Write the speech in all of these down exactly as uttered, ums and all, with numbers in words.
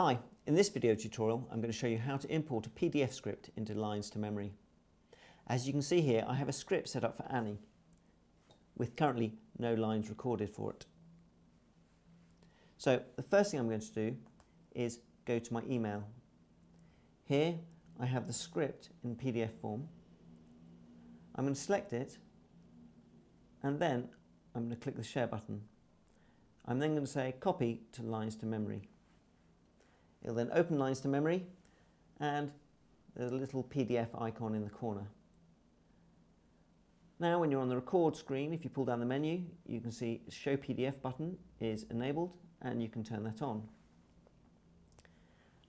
Hi, in this video tutorial I'm going to show you how to import a P D F script into Lines to Memory. As you can see here, I have a script set up for Annie, with currently no lines recorded for it. So the first thing I'm going to do is go to my email. Here I have the script in P D F form. I'm going to select it and then I'm going to click the share button. I'm then going to say copy to Lines to Memory. It'll then open Lines to Memory and there's a little P D F icon in the corner. Now when you're on the record screen, if you pull down the menu, you can see Show P D F button is enabled and you can turn that on.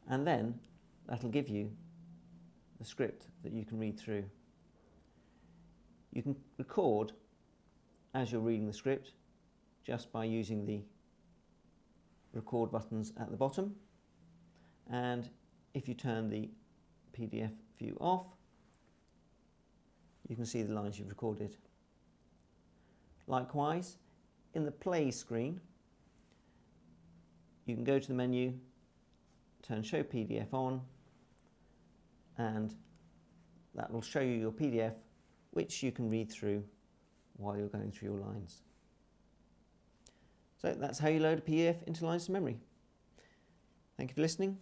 And then that'll give you the script that you can read through. You can record as you're reading the script just by using the record buttons at the bottom. And if you turn the P D F view off, you can see the lines you've recorded. Likewise, in the play screen, you can go to the menu, turn Show P D F on, and that will show you your P D F, which you can read through while you're going through your lines. So that's how you load a P D F into Lines to Memory. Thank you for listening.